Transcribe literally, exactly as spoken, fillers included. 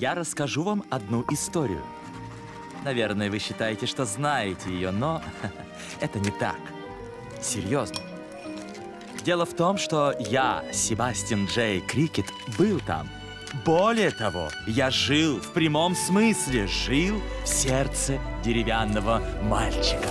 я расскажу вам одну историю. Наверное, вы считаете, что знаете ее, но это не так. Серьезно. Дело в том, что я, Себастин Джей Крикет, был там. Более того, я жил, в прямом смысле жил, в сердце деревянного мальчика.